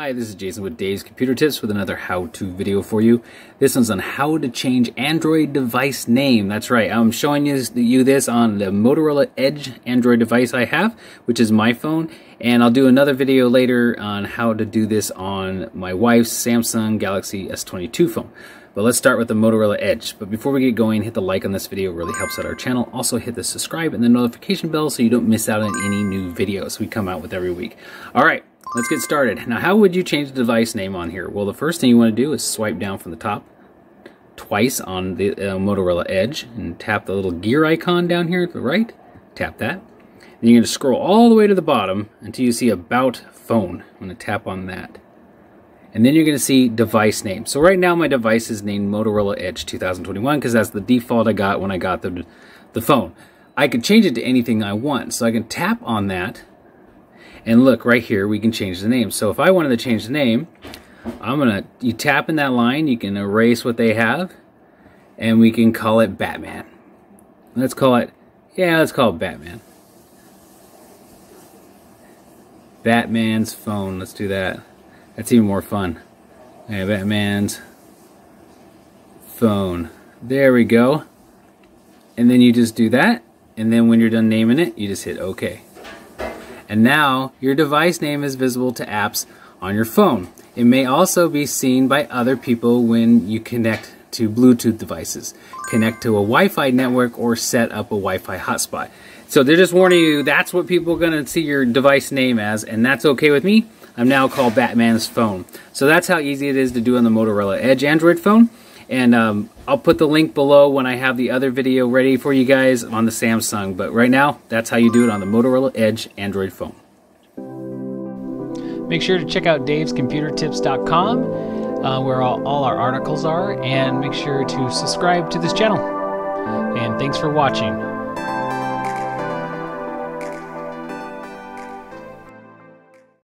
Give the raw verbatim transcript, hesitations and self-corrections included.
Hi, this is Jason with Dave's Computer Tips with another how-to video for you. This one's on how to change Android device name. That's right, I'm showing you this on the Motorola Edge Android device I have, which is my phone, and I'll do another video later on how to do this on my wife's Samsung Galaxy S twenty-two phone. But let's start with the Motorola Edge. But before we get going, hit the like on this video, it really helps out our channel. Also hit the subscribe and the notification bell so you don't miss out on any new videos we come out with every week. All right. Let's get started. Now, how would you change the device name on here? Well, the first thing you want to do is swipe down from the top twice on the uh, Motorola Edge and tap the little gear icon down here to the right. Tap that. Then you're going to scroll all the way to the bottom until you see About Phone. I'm going to tap on that. And then you're going to see Device Name. So right now my device is named Motorola Edge two thousand twenty-one because that's the default I got when I got the, the phone. I could change it to anything I want. So I can tap on that. And look, right here, we can change the name. So if I wanted to change the name, I'm gonna, you tap in that line, you can erase what they have, and we can call it Batman. Let's call it, yeah, let's call it Batman. Batman's phone, let's do that. That's even more fun. Yeah, Batman's phone. There we go. And then you just do that, and then when you're done naming it, you just hit okay. And now, your device name is visible to apps on your phone. It may also be seen by other people when you connect to Bluetooth devices, connect to a Wi-Fi network, or set up a Wi-Fi hotspot. So they're just warning you, that's what people are gonna see your device name as, and that's okay with me. I'm now called Batman's phone. So that's how easy it is to do on the Motorola Edge Android phone. And um, I'll put the link below when I have the other video ready for you guys on the Samsung. But right now, that's how you do it on the Motorola Edge Android phone. Make sure to check out daves computer tips dot com uh, where all, all our articles are. And make sure to subscribe to this channel. And thanks for watching.